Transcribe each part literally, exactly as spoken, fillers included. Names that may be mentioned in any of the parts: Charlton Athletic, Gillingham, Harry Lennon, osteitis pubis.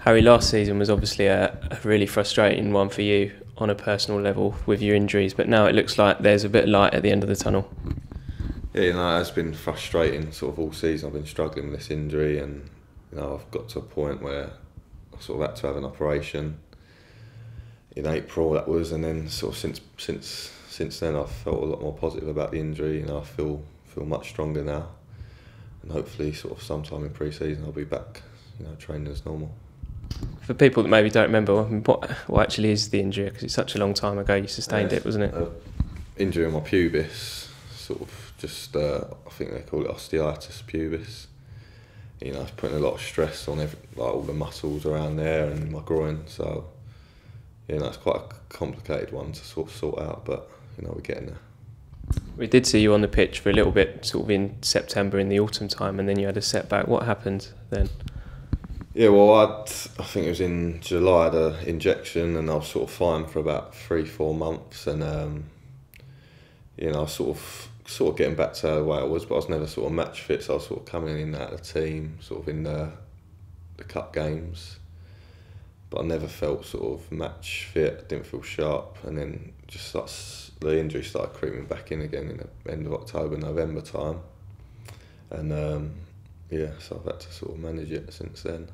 Harry, last season was obviously a, a really frustrating one for you on a personal level with your injuries, but now it looks like there's a bit of light at the end of the tunnel. Yeah, you know, it's been frustrating sort of all season. I've been struggling with this injury, and you know, I've got to a point where I sort of had to have an operation in April, that was, and then sort of since since since then I've felt a lot more positive about the injury, and you know, I feel feel much stronger now, and hopefully sort of sometime in pre-season I'll be back, you know, training as normal. For people that maybe don't remember, what, what actually is the injury? Because it's such a long time ago you sustained uh, it, wasn't it? Uh, injury in my pubis, sort of just, uh, I think they call it osteitis pubis. You know, it's putting a lot of stress on every, like all the muscles around there and my groin, so, you know, it's quite a complicated one to sort of sort out, but, you know, we're getting there. We did see you on the pitch for a little bit, sort of in September, in the autumn time, and then you had a setback. What happened then? Yeah, well, I'd, I think it was in July, I had an injection, and I was sort of fine for about three, four months, and um, you know, I was sort of sort of getting back to the way I was, but I was never sort of match fit, so I was sort of coming in and out of the team, sort of in the the cup games, but I never felt sort of match fit. I didn't feel sharp, and then just like, the injury started creeping back in again in the end of October, November time, and um, yeah, so I've had to sort of manage it since then.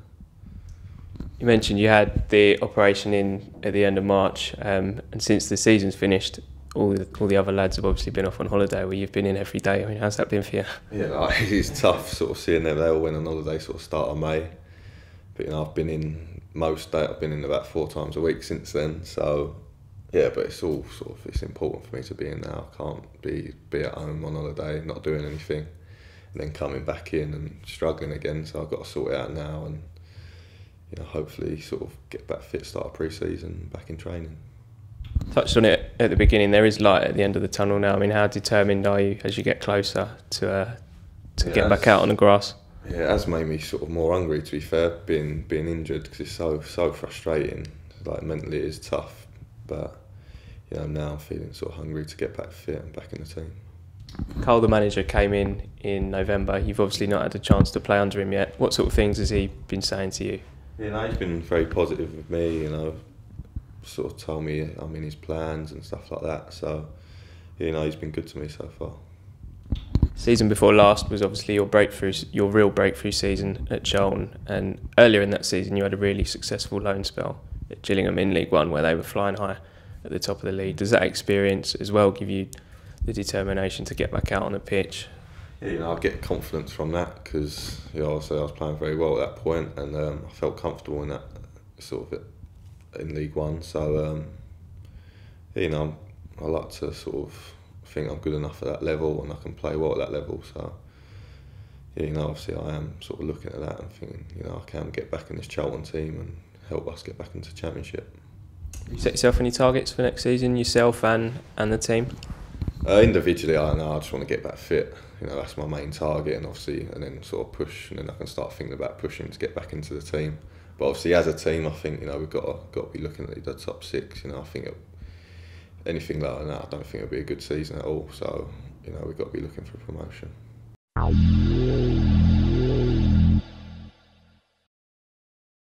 You mentioned you had the operation in at the end of March, um, and since the season's finished, all the, all the other lads have obviously been off on holiday, where you've been in every day. I mean, how's that been for you? Yeah, like, it's tough sort of seeing them. They all went on holiday sort of start of May, but you know, I've been in most days. I've been in about four times a week since then. So yeah, but it's all sort of it's important for me to be in now. I can't be be at home on holiday, not doing anything, and then coming back in and struggling again. So I've got to sort it out now, and you know, hopefully sort of get back fit, start pre-season, back in training. Touched on it at the beginning, there is light at the end of the tunnel now. I mean, how determined are you as you get closer to uh, to yeah, get back out on the grass? Yeah, it has made me sort of more hungry, to be fair, being being injured, because it's so so frustrating. Like, mentally it is tough, but you know, now I'm feeling sort of hungry to get back fit and back in the team. Cole, the manager, came in in November. You've obviously not had a chance to play under him yet. What sort of things has he been saying to you? You know, he's been very positive with me, you know, sort of told me I'm in his plans and stuff like that. So, you know, he's been good to me so far. Season before last was obviously your breakthrough, your real breakthrough season at Charlton. And earlier in that season, you had a really successful loan spell at Gillingham in League One, where they were flying high at the top of the league. Does that experience as well give you the determination to get back out on the pitch? Yeah, you know, I get confidence from that, because you know, obviously I was playing very well at that point, and um, I felt comfortable in that sort of in League One. So um, you know, I like to sort of think I'm good enough at that level, and I can play well at that level. So yeah, you know, obviously I am sort of looking at that and thinking, you know, I can get back in this Charlton team and help us get back into Championship. You set yourself any targets for next season, yourself and and the team? Uh, individually, I know I just want to get back fit. You know, that's my main target, and obviously, and then sort of push, and then I can start thinking about pushing to get back into the team. But obviously, as a team, I think you know we've got to, got to be looking at the top six. You know, I think it, anything like that, I don't think it'll be a good season at all. So you know, we've got to be looking for promotion.